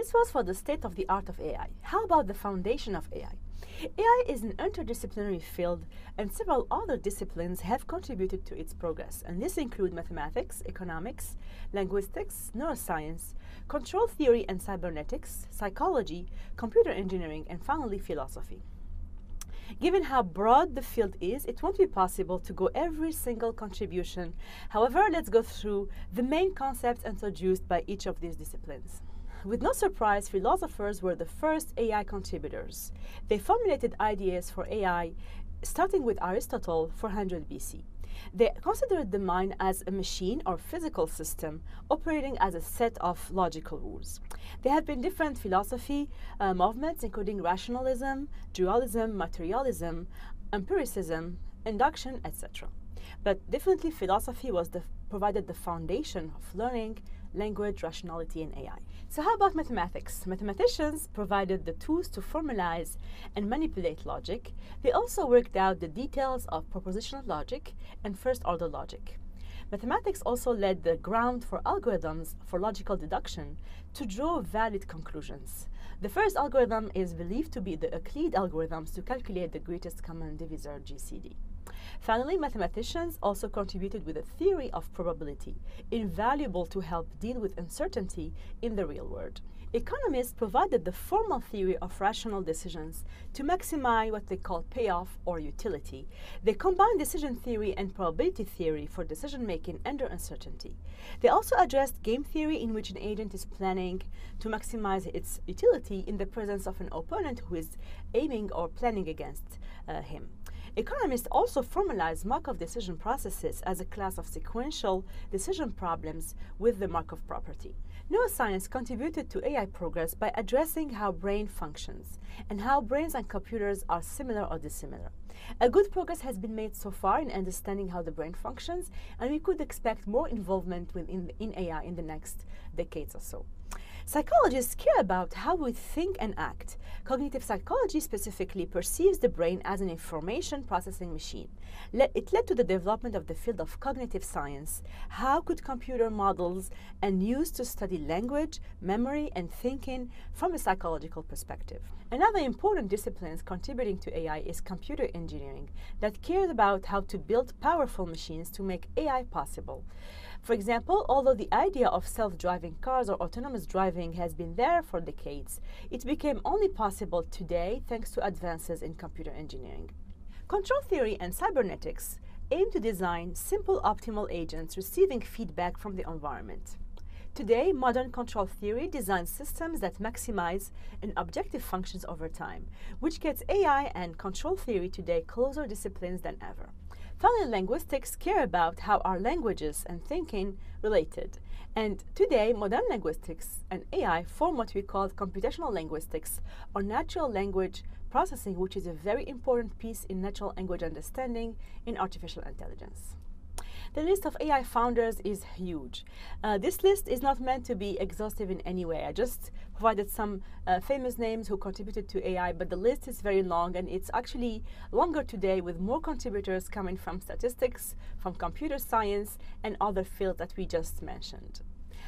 This was for the state of the art of AI. How about the foundation of AI? AI is an interdisciplinary field, and several other disciplines have contributed to its progress, and this include mathematics, economics, linguistics, neuroscience, control theory and cybernetics, psychology, computer engineering, and finally philosophy. Given how broad the field is, it won't be possible to go every single contribution. However, let's go through the main concepts introduced by each of these disciplines. With no surprise, philosophers were the first AI contributors. They formulated ideas for AI, starting with Aristotle 400 BC. They considered the mind as a machine or physical system operating as a set of logical rules. There have been different philosophy movements, including rationalism, dualism, materialism, empiricism, induction, etc. But definitely philosophy provided the foundation of learning, language, rationality, and AI. So how about mathematics? Mathematicians provided the tools to formalize and manipulate logic. They also worked out the details of propositional logic and first-order logic. Mathematics also laid the ground for algorithms for logical deduction to draw valid conclusions. The first algorithm is believed to be the Euclidean algorithms to calculate the greatest common divisor, GCD. Finally, mathematicians also contributed with a theory of probability, invaluable to help deal with uncertainty in the real world. Economists provided the formal theory of rational decisions to maximize what they call payoff or utility. They combined decision theory and probability theory for decision-making under uncertainty. They also addressed game theory, in which an agent is planning to maximize its utility in the presence of an opponent who is aiming or planning against him. Economists also formalized Markov decision processes as a class of sequential decision problems with the Markov property. Neuroscience contributed to AI progress by addressing how brain functions and how brains and computers are similar or dissimilar. A good progress has been made so far in understanding how the brain functions, and we could expect more involvement in AI in the next decades or so. Psychologists care about how we think and act. Cognitive psychology specifically perceives the brain as an information processing machine. It led to the development of the field of cognitive science. How could computer models and used to study language, memory, and thinking from a psychological perspective? Another important discipline contributing to AI is computer engineering, that cares about how to build powerful machines to make AI possible. For example, although the idea of self-driving cars or autonomous driving has been there for decades, it became only possible today thanks to advances in computer engineering. Control theory and cybernetics aim to design simple optimal agents receiving feedback from the environment. Today, modern control theory designs systems that maximize and objective functions over time, which gets AI and control theory today closer disciplines than ever. Finally, linguistics care about how our languages and thinking related. And today, modern linguistics and AI form what we call computational linguistics or natural language processing, which is a very important piece in natural language understanding in artificial intelligence. The list of AI founders is huge. This list is not meant to be exhaustive in any way. I just provided some famous names who contributed to AI, but the list is very long, and it's actually longer today with more contributors coming from statistics, from computer science, and other fields that we just mentioned.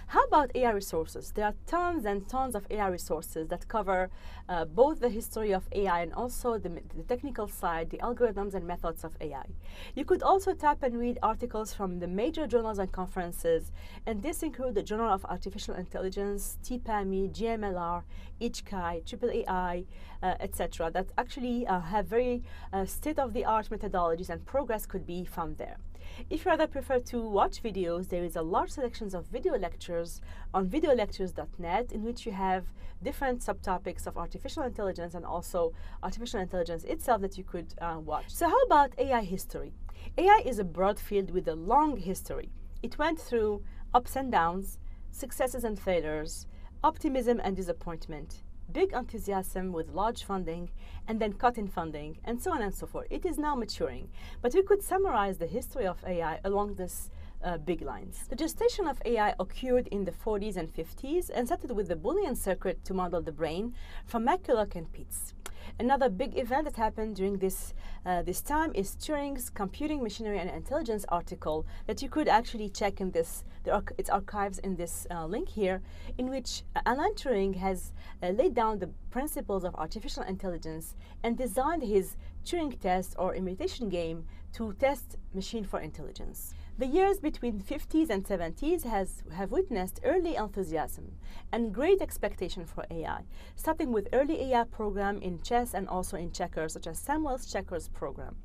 How about AI resources? There are tons and tons of AI resources that cover both the history of AI and also the technical side, the algorithms and methods of AI. You could also tap and read articles from the major journals and conferences, and this includes the Journal of Artificial Intelligence, TPAMI, GMLR, AAAI, etc., that actually have very state-of-the-art methodologies, and progress could be found there. If you rather prefer to watch videos, there is a large selection of video lectures on videolectures.net, in which you have different subtopics of artificial intelligence and also artificial intelligence itself that you could watch. So how about AI history? AI is a broad field with a long history. It went through ups and downs, successes and failures, optimism and disappointment, big enthusiasm with large funding, and then cut in funding, and so on and so forth. It is now maturing, but we could summarize the history of AI along this big lines. The gestation of AI occurred in the 40s and 50s and started with the Boolean circuit to model the brain from McCulloch and Pitts. Another big event that happened during this time is Turing's Computing, Machinery and Intelligence article that you could actually check in this, its archives in this link here, in which Alan Turing has laid down the principles of artificial intelligence and designed his Turing test or imitation game to test machine for intelligence. The years between 50s and 70s have witnessed early enthusiasm and great expectation for AI, starting with early AI program in chess and also in checkers, such as Samuel's checkers program.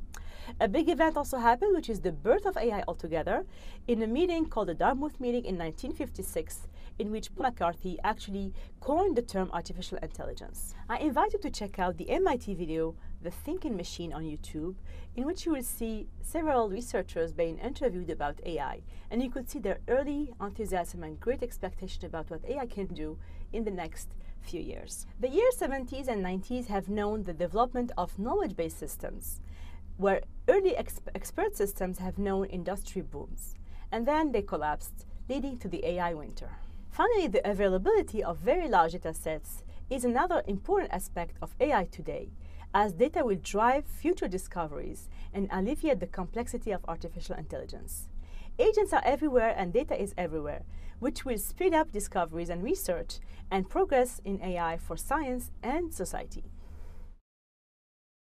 A big event also happened, which is the birth of AI altogether, in a meeting called the Dartmouth meeting in 1956, in which McCarthy actually coined the term artificial intelligence. I invite you to check out the MIT video, The Thinking Machine, on YouTube, in which you will see several researchers being interviewed about AI, and you could see their early enthusiasm and great expectation about what AI can do in the next few years. The years 70s and 90s have known the development of knowledge-based systems, where early expert systems have known industry booms, and then they collapsed, leading to the AI winter. Finally, the availability of very large data sets is another important aspect of AI today, as data will drive future discoveries and alleviate the complexity of artificial intelligence. Agents are everywhere and data is everywhere, which will speed up discoveries and research and progress in AI for science and society.